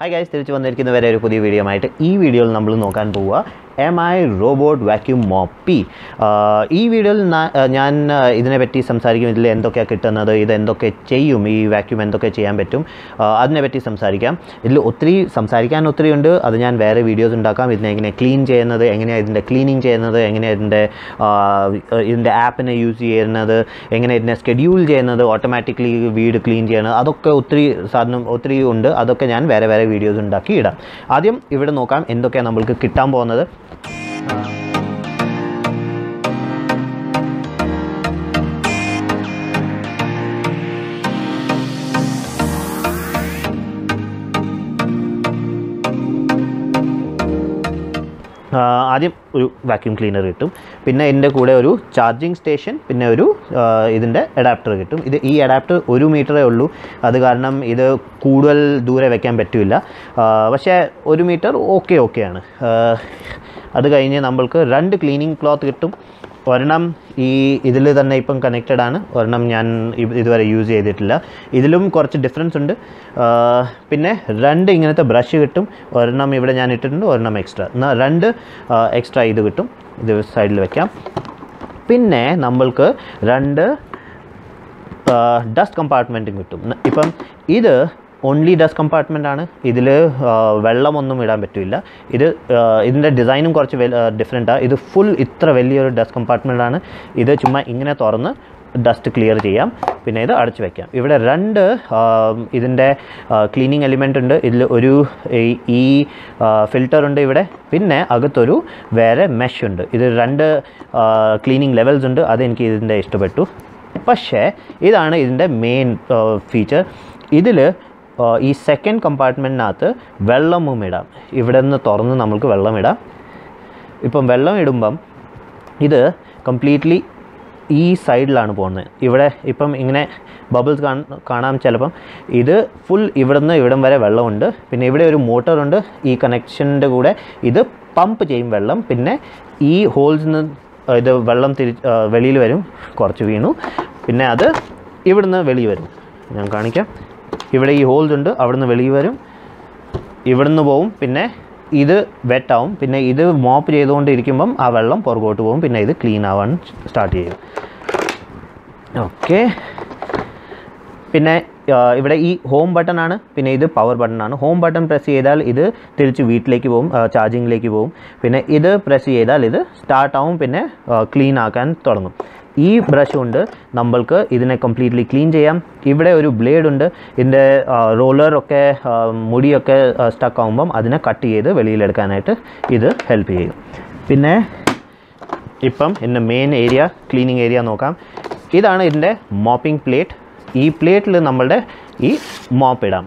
Hi guys, തിരിച്ചു വന്നിരിക്കുന്ന വരെ ഒരു പുതിയ വീഡിയോ ആയിട്ട് ഈ വീഡിയോയിൽ നമ്മൾ നോക്കാൻ പോവുക Mi Robot Vacuum-Mop. ഈ വീഡിയോയിൽ ഞാൻ ഇതിനെപ്പറ്റി സംസാരിക്കും. ഇതിൽ എന്തൊക്കെയാണ് കിട്ടുന്നത്, ഇതെന്തൊക്കെ ചെയ്യും, ഈ വാക്യൂം എന്തൊക്കെ ചെയ്യാൻ പറ്റും, അതിനെപ്പറ്റി സംസാരിക്കാം. ഇതിൽ ഒത്തിരി സംസാരിക്കാൻ ഒത്തിരിയുണ്ട്. അത് ഞാൻ വേറെ വീഡിയോസ് ഉണ്ടാക്കാം. ഇതിനെ എങ്ങനെ ക്ലീൻ ചെയ്യുന്നത്, എങ്ങനെയാണ് ഇതിൻ്റെ ക്ലീനിങ് ചെയ്യുന്നത്, എങ്ങനെയാണ് ഇതിൻ്റെ ആപ്പിനെ യൂസ് ചെയ്യുന്നത്, എങ്ങനെ ഇതിനെ ഷെഡ്യൂൾ ചെയ്യുന്നത്, ഓട്ടോമാറ്റിക്കലി വീട് ക്ലീൻ ചെയ്യുന്നത്, അതൊക്കെ ഒത്തിരി സാധനം ഒത്തിരി ഉണ്ട്. അതൊക്കെ ഞാൻ വേറെ വേറെ വീഡിയോസ് ഉണ്ടാക്കി ഇടാം. ആദ്യം ഇവിടെ നോക്കാം എന്തൊക്കെയാണ് നമ്മൾക്ക് കിട്ടാൻ പോകുന്നത്. ആദ്യം ഒരു വാക്യൂം ക്ലീനർ കിട്ടും, പിന്നെ ഇതിൻ്റെ കൂടെ ഒരു ചാർജിങ് സ്റ്റേഷൻ, പിന്നെ ഒരു ഇതിൻ്റെ അഡാപ്റ്റർ കിട്ടും. ഈ അഡാപ്റ്റർ 1 മീറ്ററേ ഉള്ളൂ. അത് കാരണം ഇത് കൂടുതൽ ദൂരെ വയ്ക്കാൻ പറ്റില്ല. പക്ഷേ 1 മീറ്റർ ഓക്കെയാണ്. അത് കഴിഞ്ഞ് നമ്മൾക്ക് 2 ക്ലീനിങ് ക്ലോത്ത് കിട്ടും. ഒരെണ്ണം ഈ ഇതിൽ തന്നെ ഇപ്പം കണക്റ്റഡ് ആണ്, ഒരെണ്ണം ഞാൻ ഇതുവരെ യൂസ് ചെയ്തിട്ടില്ല. ഇതിലും കുറച്ച് ഡിഫറൻസ് ഉണ്ട്. പിന്നെ 2 ഇങ്ങനത്തെ ബ്രഷ് കിട്ടും. ഒരെണ്ണം ഇവിടെ ഞാൻ ഇട്ടിട്ടുണ്ട്, ഒരെണ്ണം എക്സ്ട്രാ. 2 എക്സ്ട്രാ ഇത് കിട്ടും, ഇത് സൈഡിൽ വെക്കാം. പിന്നെ നമ്മൾക്ക് 2 ഡസ്റ്റ് കമ്പാർട്ട്മെൻറ്റും കിട്ടും. ഇപ്പം ഇത് ഓൺലി ഡസ്റ്റ് കമ്പാർട്ട്മെൻ്റ് ആണ്. ഇതിൽ വെള്ളമൊന്നും ഇടാൻ പറ്റില്ല. ഇതിൻ്റെ ഡിസൈനും കുറച്ച് ഡിഫറെൻറ്റാണ്. ഇത് ഫുൾ ഇത്ര വലിയൊരു ഡസ്റ്റ് കമ്പാർട്ട്മെൻ്റ് ആണ്. ഇത് ചുമ്മാ ഇങ്ങനെ തുറന്ന് ഡസ്റ്റ് ക്ലിയർ ചെയ്യാം. പിന്നെ ഇത് അടച്ചു വയ്ക്കാം. ഇവിടെ 2 ഇതിൻ്റെ ക്ലീനിങ് എലിമെൻ്റ് ഉണ്ട്. ഇതിൽ ഒരു ഈ ഫിൽറ്ററുണ്ട് ഇവിടെ. പിന്നെ അകത്തൊരു വേറെ മെഷ് ഉണ്ട്. ഇത് 2 ക്ലീനിങ് ലെവൽസ് ഉണ്ട്. അതെനിക്ക് ഇതിൻ്റെ ഇഷ്ടപ്പെട്ടു. പക്ഷേ ഇതാണ് ഇതിൻ്റെ മെയിൻ ഫീച്ചർ. ഇതിൽ ഈ സെക്കൻഡ് കമ്പാർട്ട്മെൻറ്റിനകത്ത് വെള്ളവും ഇടാം. ഇവിടെ നിന്ന് തുറന്ന് നമ്മൾക്ക് വെള്ളം ഇടാം. ഇപ്പം വെള്ളം ഇടുമ്പം ഇത് കംപ്ലീറ്റ്ലി ഈ സൈഡിലാണ് പോകുന്നത്. ഇവിടെ ഇപ്പം ഇങ്ങനെ ബബിൾസ് കാണാം ചിലപ്പം. ഇത് ഫുൾ ഇവിടെ നിന്ന് ഇവിടം വരെ വെള്ളമുണ്ട്. പിന്നെ ഇവിടെ ഒരു മോട്ടറുണ്ട്. ഈ കണക്ഷൻ്റെ കൂടെ ഇത് പമ്പ് ചെയ്യും വെള്ളം. പിന്നെ ഈ ഹോൾസിൽ നിന്ന് ഇത് വെള്ളം വെളിയിൽ വരും. കുറച്ച് വീണു. പിന്നെ അത് ഇവിടുന്ന് വെളിയിൽ വരും. ഞാൻ കാണിക്കാം. ഇവിടെ ഈ ഹോൾസ് ഉണ്ട്. അവിടുന്ന് വെളിയിൽ വരും, ഇവിടുന്ന് പോവും. പിന്നെ ഇത് വെറ്റാവും. പിന്നെ ഇത് മോപ്പ് ചെയ്തുകൊണ്ടിരിക്കുമ്പം ആ വെള്ളം പുറകോട്ട് പോകും. പിന്നെ ഇത് ക്ലീൻ ആവാൻ സ്റ്റാർട്ട് ചെയ്യും. ഓക്കെ. പിന്നെ ഇവിടെ ഈ ഹോം ബട്ടൺ ആണ്. പിന്നെ ഇത് പവർ ബട്ടൺ ആണ്. ഹോം ബട്ടൺ പ്രസ് ചെയ്താൽ ഇത് തിരിച്ച് വീട്ടിലേക്ക് പോകും, ചാർജിങ്ങിലേക്ക് പോകും. പിന്നെ ഇത് പ്രസ് ചെയ്താൽ ഇത് സ്റ്റാർട്ടാവും. പിന്നെ ക്ലീൻ ആക്കാൻ തുടങ്ങും. ഈ ബ്രഷ് കൊണ്ട് നമ്മൾക്ക് ഇതിനെ കംപ്ലീറ്റ്ലി ക്ലീൻ ചെയ്യാം. ഇവിടെ ഒരു ബ്ലേഡ് ഉണ്ട്. ഇതിൻ്റെ റോളറൊക്കെ മുടിയൊക്കെ സ്റ്റക്ക് ആകുമ്പം അതിനെ കട്ട് ചെയ്ത് വെളിയിലെടുക്കാനായിട്ട് ഇത് ഹെൽപ്പ് ചെയ്യും. പിന്നെ ഇപ്പം ഇതിൻ്റെ മെയിൻ ഏരിയ, ക്ലീനിങ് ഏരിയ നോക്കാം. ഇതാണ് ഇതിൻ്റെ മോപ്പിംഗ് പ്ലേറ്റ്. ഈ പ്ലേറ്റിൽ നമ്മളുടെ ഈ മോപ്പ് ഇടാം.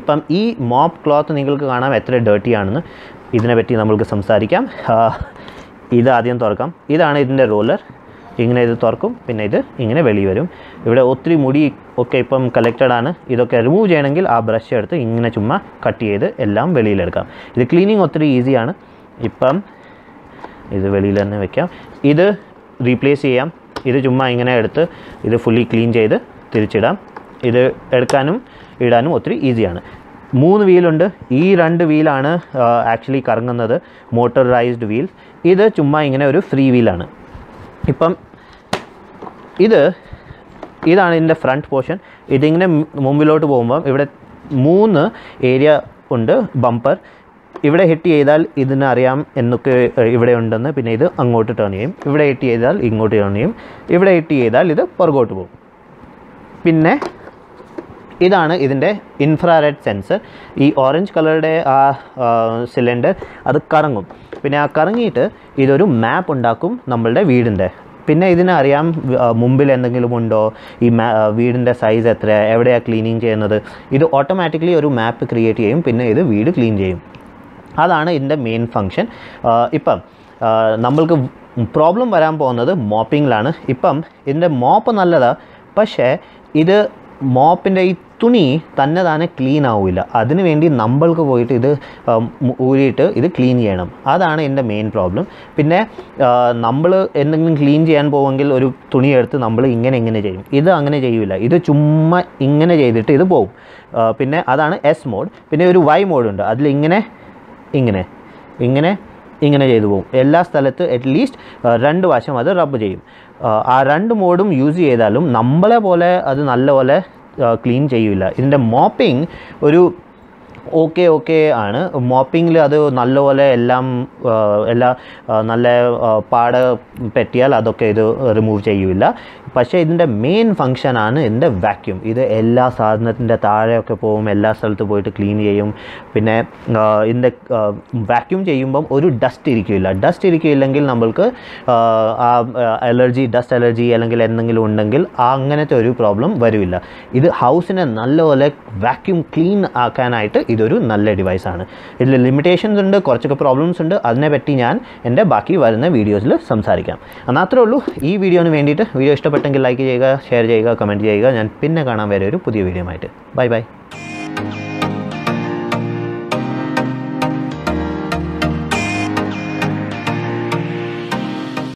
ഇപ്പം ഈ മോപ്പ് ക്ലോത്ത് നിങ്ങൾക്ക് കാണാം എത്ര ഡേർട്ടിയാണെന്ന്. ഇതിനെപ്പറ്റി നമ്മൾക്ക് സംസാരിക്കാം. ഇത് ആദ്യം തുറക്കാം. ഇതാണ് ഇതിൻ്റെ റോളർ. ഇങ്ങനെ ഇത് തുറക്കും. പിന്നെ ഇത് ഇങ്ങനെ വെളിയിൽ വരും. ഇവിടെ ഒത്തിരി മുടി ഒക്കെ ഇപ്പം കളക്റ്റഡ് ആണ്. ഇതൊക്കെ റിമൂവ് ചെയ്യണമെങ്കിൽ ആ ബ്രഷ് എടുത്ത് ഇങ്ങനെ ചുമ്മാ കട്ട് ചെയ്ത് എല്ലാം വെളിയിലെടുക്കാം. ഇത് ക്ലീനിങ് ഒത്തിരി ഈസിയാണ്. ഇപ്പം ഇത് വെളിയിൽ തന്നെ വെക്കാം. ഇത് റീപ്ലേസ് ചെയ്യാം. ഇത് ചുമ്മാ ഇങ്ങനെ എടുത്ത് ഇത് ഫുള്ളി ക്ലീൻ ചെയ്ത് തിരിച്ചിടാം. ഇത് എടുക്കാനും ഇടാനും ഒത്തിരി ഈസിയാണ്. 3 വീലുണ്ട്. ഈ 2 വീലാണ് ആക്ച്വലി കറങ്ങുന്നത്, മോട്ടോറൈസ്ഡ് വീൽ. ഇത് ചുമ്മാ ഇങ്ങനെ ഒരു ഫ്രീ വീലാണ്. ഇപ്പം ഇതാണ് ഇതിൻ്റെ ഫ്രണ്ട് പോർഷൻ. ഇതിങ്ങനെ മുമ്പിലോട്ട് പോകുമ്പം ഇവിടെ 3 ഏരിയ ഉണ്ട്. ബമ്പർ ഇവിടെ ഹിറ്റ് ചെയ്താൽ ഇതിനറിയാം എന്നൊക്കെ ഇവിടെ ഉണ്ടെന്ന്. പിന്നെ ഇത് അങ്ങോട്ട് ടേൺ ചെയ്യും. ഇവിടെ ഹിറ്റ് ചെയ്താൽ ഇങ്ങോട്ട് ടേൺ ചെയ്യും. ഇവിടെ ഹിറ്റ് ചെയ്താൽ ഇത് പുറകോട്ട് പോകും. പിന്നെ ഇതാണ് ഇതിൻ്റെ ഇൻഫ്രാറെഡ് സെൻസർ. ഈ ഓറഞ്ച് കളറുടെ ആ സിലിണ്ടർ അത് കറങ്ങും. പിന്നെ ആ കറങ്ങിയിട്ട് ഇതൊരു മാപ്പ് ഉണ്ടാക്കും നമ്മളുടെ വീടിൻ്റെ. പിന്നെ ഇതിനറിയാം മുമ്പിൽ എന്തെങ്കിലും ഉണ്ടോ, ഈ വീടിൻ്റെ സൈസ് എത്ര, എവിടെയാണ് ക്ലീനിങ് ചെയ്യുന്നത്. ഇത് ഓട്ടോമാറ്റിക്കലി ഒരു മാപ്പ് ക്രിയേറ്റ് ചെയ്യും. പിന്നെ ഇത് വീട് ക്ലീൻ ചെയ്യും. അതാണ് ഇതിൻ്റെ മെയിൻ ഫങ്ഷൻ. ഇപ്പം നമ്മൾക്ക് പ്രോബ്ലം വരാൻ പോകുന്നത് മോപ്പിങ്ങിലാണ്. ഇപ്പം ഇതിൻ്റെ മോപ്പ് നല്ലതാണ്. പക്ഷേ ഇത് മോപ്പിൻ്റെ ഈ തുണി തന്നെ താനെ ക്ലീൻ ആവില്ല. അതിനുവേണ്ടി നമ്മൾക്ക് പോയിട്ട് ഇത് ഊരിയിട്ട് ഇത് ക്ലീൻ ചെയ്യണം. അതാണ് എൻ്റെ മെയിൻ പ്രോബ്ലം. പിന്നെ നമ്മൾ എന്തെങ്കിലും ക്ലീൻ ചെയ്യാൻ പോവുമെങ്കിൽ ഒരു തുണിയെടുത്ത് നമ്മൾ ഇങ്ങനെ ചെയ്യും. ഇത് അങ്ങനെ ചെയ്യില്ല. ഇത് ചുമ്മാ ഇങ്ങനെ ചെയ്തിട്ട് ഇത് പോവും. പിന്നെ അതാണ് എസ് മോഡ്. പിന്നെ ഒരു വൈ മോഡുണ്ട്. അതിലിങ്ങനെ ഇങ്ങനെ ഇങ്ങനെ ഇങ്ങനെ ചെയ്തു പോകും. എല്ലാ സ്ഥലത്ത് അറ്റ്ലീസ്റ്റ് രണ്ട് വശം അത് റബ്ബ് ചെയ്യും. ആ രണ്ട് മോഡും യൂസ് ചെയ്താലും നമ്മളെ പോലെ അത് നല്ലപോലെ ക്ലീൻ ചെയ്യില്ല. ഇതിൻ്റെ മോപ്പിംഗ് ഒരു ഓക്കെ ആണ്. മോപ്പിങ്ങിൽ അത് നല്ലപോലെ എല്ലാ നല്ല പാട പറ്റിയാൽ അതൊക്കെ ഇത് റിമൂവ് ചെയ്യില്ല. പക്ഷേ ഇതിൻ്റെ മെയിൻ ഫങ്ഷനാണ് ഇതിൻ്റെ വാക്യൂം. ഇത് എല്ലാ സാധനത്തിൻ്റെ താഴെയൊക്കെ പോകും, എല്ലാ സ്ഥലത്ത് പോയിട്ട് ക്ലീൻ ചെയ്യും. പിന്നെ ഇതിൻ്റെ വാക്യൂം ചെയ്യുമ്പം ഒരു ഡസ്റ്റ് ഇരിക്കില്ല. ഡസ്റ്റ് ഇരിക്കില്ലെങ്കിൽ നമ്മൾക്ക് ആ ഡസ്റ്റ് അലർജി അല്ലെങ്കിൽ എന്തെങ്കിലും ഉണ്ടെങ്കിൽ അങ്ങനത്തെ ഒരു പ്രോബ്ലം വരില്ല. ഇത് ഹൗസിനെ നല്ലപോലെ വാക്യൂം ക്ലീൻ ആക്കാനായിട്ട് ഇതൊരു നല്ല ഡിവൈസാണ്. ഇതിൽ ലിമിറ്റേഷൻസ് ഉണ്ട്, കുറച്ചൊക്കെ പ്രോബ്ലംസ് ഉണ്ട്. അതിനെപ്പറ്റി ഞാൻ എൻ്റെ ബാക്കി വരുന്ന വീഡിയോസിൽ സംസാരിക്കാം. എന്നാൽ അത്രേ ഉള്ളൂ. ഈ വീഡിയോന് വേണ്ടിയിട്ട്, വീഡിയോ ഇഷ്ടപ്പെട്ടെങ്കിൽ ലൈക്ക് ചെയ്യുക, ഷെയർ ചെയ്യുക, കമൻറ്റ് ചെയ്യുക. ഞാൻ പിന്നെ കാണാൻ വരെ ഒരു പുതിയ വീഡിയോ ആയിട്ട്. Bye by.